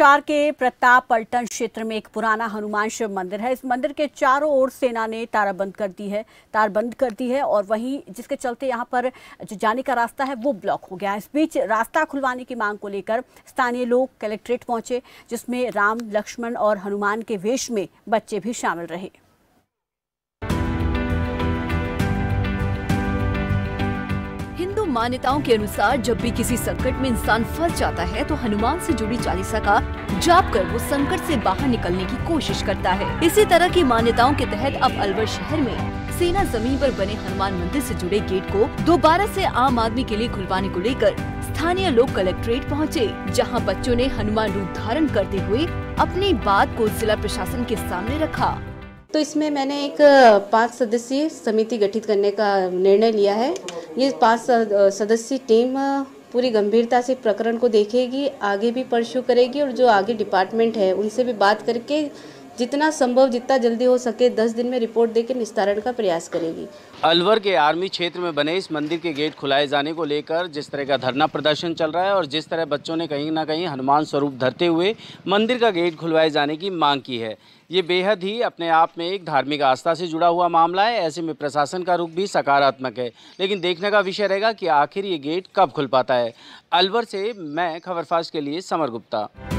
बिहार के प्रताप पल्टन क्षेत्र में एक पुराना हनुमान शिव मंदिर है। इस मंदिर के चारों ओर सेना ने तारबंद कर दी है और वहीं जिसके चलते यहां पर जो जाने का रास्ता है वो ब्लॉक हो गया। इस बीच रास्ता खुलवाने की मांग को लेकर स्थानीय लोग कलेक्ट्रेट पहुंचे, जिसमें राम, लक्ष्मण और हनुमान के वेश में बच्चे भी शामिल रहे। हिंदू मान्यताओं के अनुसार जब भी किसी संकट में इंसान फंस जाता है तो हनुमान से जुड़ी चालीसा का जाप कर वो संकट से बाहर निकलने की कोशिश करता है। इसी तरह की मान्यताओं के तहत अब अलवर शहर में सेना जमीन पर बने हनुमान मंदिर से जुड़े गेट को दोबारा से आम आदमी के लिए खुलवाने को लेकर स्थानीय लोग कलेक्ट्रेट पहुँचे, जहाँ बच्चों ने हनुमान रूप धारण करते हुए अपनी बात को जिला प्रशासन के सामने रखा। तो इसमें मैंने एक 5 सदस्यीय समिति गठित करने का निर्णय लिया है। ये 5 सदस्यीय टीम पूरी गंभीरता से प्रकरण को देखेगी, आगे भी परस्यू करेगी और जो आगे डिपार्टमेंट है उनसे भी बात करके जितना संभव जितना जल्दी हो सके 10 दिन में रिपोर्ट देकर निस्तारण का प्रयास करेगी। अलवर के आर्मी क्षेत्र में बने इस मंदिर के गेट खुलाए जाने को लेकर जिस तरह का धरना प्रदर्शन चल रहा है और जिस तरह बच्चों ने कहीं ना कहीं हनुमान स्वरूप धरते हुए मंदिर का गेट खुलवाए जाने की मांग की है, ये बेहद ही अपने आप में एक धार्मिक आस्था से जुड़ा हुआ मामला है। ऐसे में प्रशासन का रुख भी सकारात्मक है, लेकिन देखने का विषय रहेगा कि आखिर ये गेट कब खुल पाता है। अलवर से मैं खबर फास्ट के लिए समर गुप्ता।